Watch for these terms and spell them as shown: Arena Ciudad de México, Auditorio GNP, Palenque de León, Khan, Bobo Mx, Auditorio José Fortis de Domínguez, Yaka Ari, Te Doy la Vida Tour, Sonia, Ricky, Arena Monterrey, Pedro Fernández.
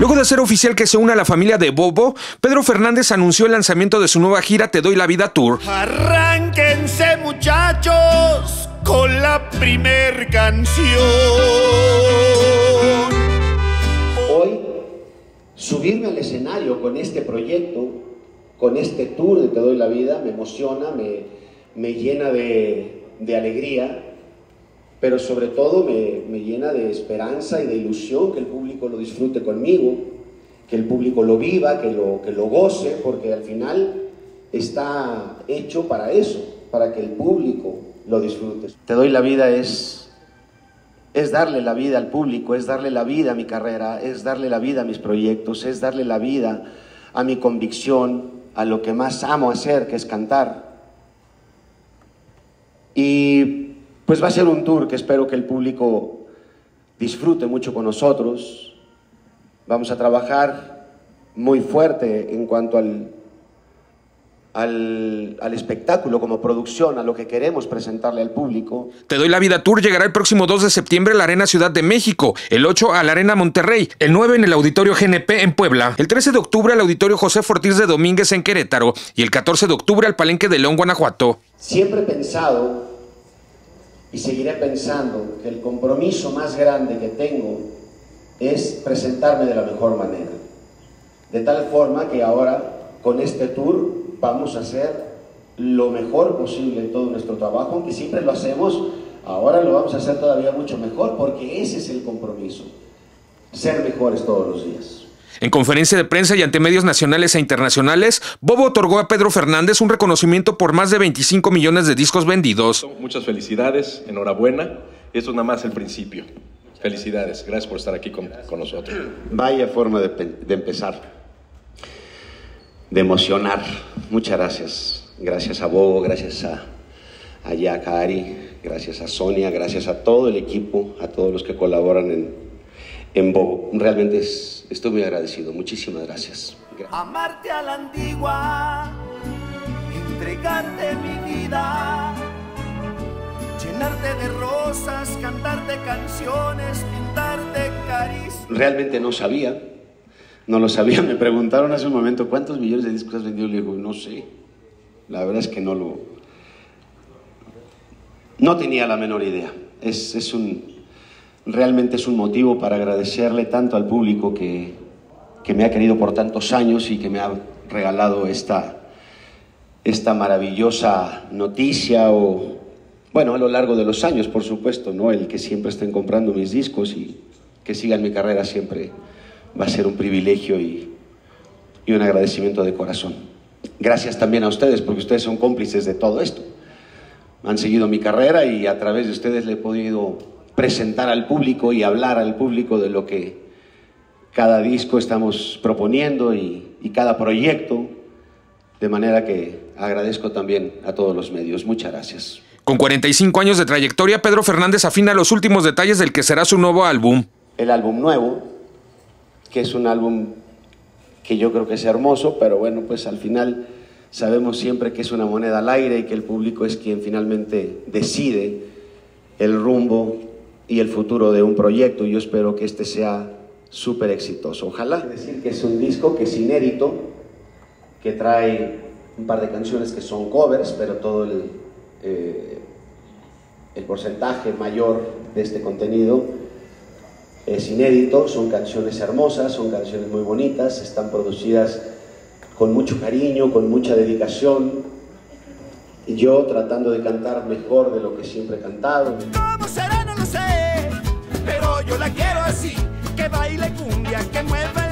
Luego de ser oficial que se une a la familia de Bobo, Pedro Fernández anunció el lanzamiento de su nueva gira Te Doy la Vida Tour. Arránquense, muchachos, con la primer canción. Hoy, subirme al escenario con este proyecto, con este tour de Te Doy la Vida, me emociona, me llena de alegría, pero sobre todo me llena de esperanza y de ilusión que el público lo disfrute conmigo, que el público lo viva, que lo goce, porque al final está hecho para eso, para que el público lo disfrute. Te Doy la Vida es darle la vida al público, es darle la vida a mi carrera, es darle la vida a mis proyectos, es darle la vida a mi convicción, a lo que más amo hacer, que es cantar. Y pues va a ser un tour que espero que el público disfrute mucho con nosotros. Vamos a trabajar muy fuerte en cuanto al espectáculo como producción, a lo que queremos presentarle al público. Te Doy la Vida Tour llegará el próximo 2 de septiembre a la Arena Ciudad de México, el 8 a la Arena Monterrey, el 9 en el Auditorio GNP en Puebla, el 13 de octubre al Auditorio José Fortis de Domínguez en Querétaro y el 14 de octubre al Palenque de León, Guanajuato. Siempre he pensado y seguiré pensando que el compromiso más grande que tengo es presentarme de la mejor manera. De tal forma que ahora, con este tour, vamos a hacer lo mejor posible en todo nuestro trabajo, aunque siempre lo hacemos, ahora lo vamos a hacer todavía mucho mejor, porque ese es el compromiso, ser mejores todos los días. En conferencia de prensa y ante medios nacionales e internacionales, Bobo otorgó a Pedro Fernández un reconocimiento por más de 25 millones de discos vendidos. Muchas felicidades, enhorabuena. Esto es nada más el principio. Felicidades, gracias por estar aquí con nosotros. Vaya forma de empezar, de emocionar. Muchas gracias. Gracias a Bobo, gracias a Yaka Ari, gracias a Sonia, gracias a todo el equipo, a todos los que colaboran en Bobo. Realmente estoy muy agradecido. Muchísimas gracias. Amarte a la antigua, entregarte mi vida, llenarte de rosas, cantarte canciones, pintarte caricias. Realmente no sabía, me preguntaron hace un momento cuántos millones de discos has vendido. Le digo, no sé, la verdad es que no tenía la menor idea. Realmente es un motivo para agradecerle tanto al público que me ha querido por tantos años y que me ha regalado esta maravillosa noticia, o bueno, a lo largo de los años, por supuesto, ¿no? El que siempre estén comprando mis discos y que sigan mi carrera siempre va a ser un privilegio y un agradecimiento de corazón. Gracias también a ustedes, porque ustedes son cómplices de todo esto. Han seguido mi carrera y a través de ustedes le he podido presentar al público y hablar al público de lo que cada disco estamos proponiendo y cada proyecto, de manera que agradezco también a todos los medios. Muchas gracias. Con 45 años de trayectoria, Pedro Fernández afina los últimos detalles del que será su nuevo álbum. El álbum nuevo, que es un álbum que yo creo que es hermoso, pero bueno, pues al final sabemos siempre que es una moneda al aire y que el público es quien finalmente decide el rumbo y el futuro de un proyecto. Yo espero que este sea súper exitoso, ojalá. Es decir, que es un disco que es inédito, que trae un par de canciones que son covers, pero todo el porcentaje mayor de este contenido es inédito. Son canciones hermosas, son canciones muy bonitas, están producidas con mucho cariño, con mucha dedicación, y yo tratando de cantar mejor de lo que siempre he cantado. Yo la quiero así, que baile cumbia, que mueva.